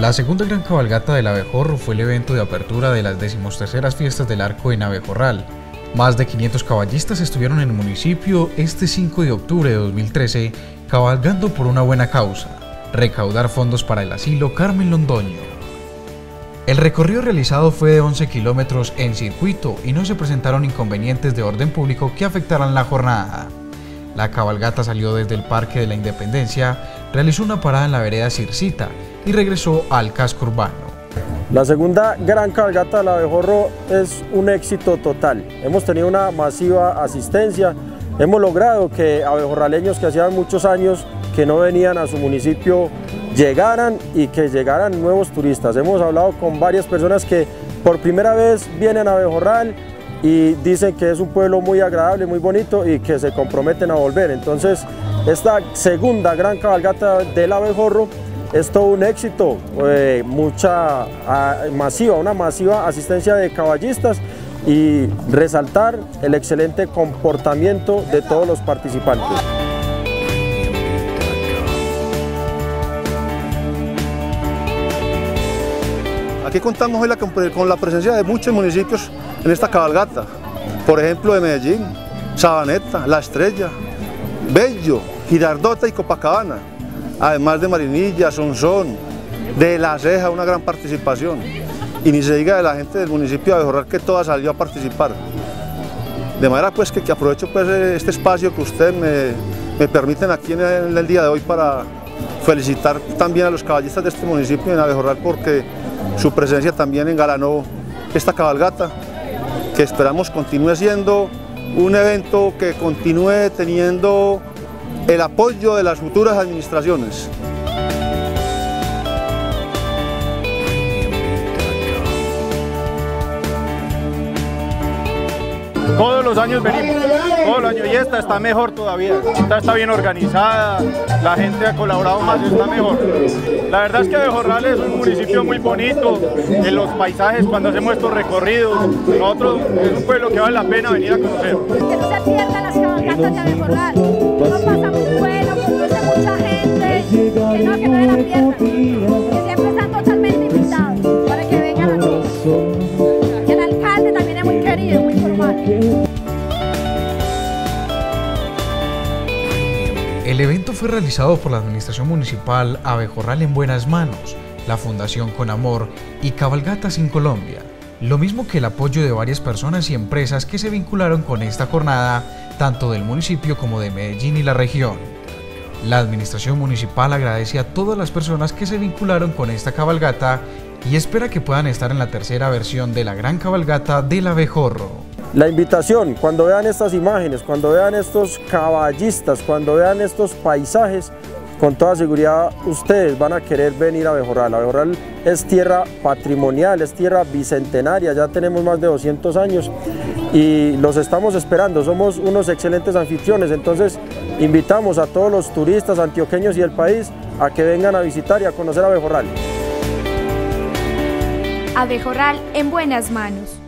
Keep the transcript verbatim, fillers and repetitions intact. La segunda gran cabalgata del Abejorro fue el evento de apertura de las decimoterceras Fiestas del Arco en Abejorral. Más de quinientos caballistas estuvieron en el municipio este cinco de octubre de dos mil trece cabalgando por una buena causa, recaudar fondos para el asilo Carmen Londoño. El recorrido realizado fue de once kilómetros en circuito y no se presentaron inconvenientes de orden público que afectaran la jornada. La cabalgata salió desde el Parque de la Independencia, realizó una parada en la vereda Circita y regresó al casco urbano. La segunda gran cabalgata del Abejorro es un éxito total. Hemos tenido una masiva asistencia, hemos logrado que abejorraleños que hacían muchos años que no venían a su municipio llegaran y que llegaran nuevos turistas. Hemos hablado con varias personas que por primera vez vienen a Abejorral y dicen que es un pueblo muy agradable, muy bonito y que se comprometen a volver. Entonces, esta segunda gran cabalgata del Abejorro es todo un éxito, eh, mucha a, masiva, una masiva asistencia de caballistas y resaltar el excelente comportamiento de todos los participantes. Aquí contamos hoy la, con la presencia de muchos municipios en esta cabalgata, por ejemplo de Medellín, Sabaneta, La Estrella, Bello, Girardota y Copacabana, además de Marinilla, Sonzón, de La Ceja, una gran participación, y ni se diga de la gente del municipio de Abejorral que toda salió a participar. De manera pues que, que aprovecho pues, este espacio que ustedes me, me permiten aquí en el, en el día de hoy para felicitar también a los caballistas de este municipio en Abejorral porque su presencia también engalanó esta cabalgata, que esperamos continúe siendo un evento que continúe teniendo el apoyo de las futuras administraciones. Todos los años venimos, todos los años, y esta está mejor todavía, esta está bien organizada, la gente ha colaborado más y está mejor. La verdad es que Abejorral es un municipio muy bonito, en los paisajes cuando hacemos estos recorridos, nosotros es un pueblo que vale la pena venir a conocer. Que no se pierdan las cabalgatas de Abejorral, nos pasamos bueno, conoce mucha gente, que no, que no se la pierdan, que siempre están totalmente invitados para que vengan aquí. El evento fue realizado por la Administración Municipal Abejorral en Buenas Manos, la Fundación Con Amor Y Cabalgatas en Colombia, lo mismo que el apoyo de varias personas y empresas que se vincularon con esta jornada, tanto del municipio como de Medellín y la región. La Administración Municipal agradece a todas las personas que se vincularon con esta cabalgata y espera que puedan estar en la tercera versión de la gran cabalgata del Abejorro. La invitación, cuando vean estas imágenes, cuando vean estos caballistas, cuando vean estos paisajes, con toda seguridad ustedes van a querer venir a Abejorral. Abejorral es tierra patrimonial, es tierra bicentenaria, ya tenemos más de doscientos años y los estamos esperando, somos unos excelentes anfitriones, entonces invitamos a todos los turistas antioqueños y del país a que vengan a visitar y a conocer a Abejorral. Abejorral en buenas manos.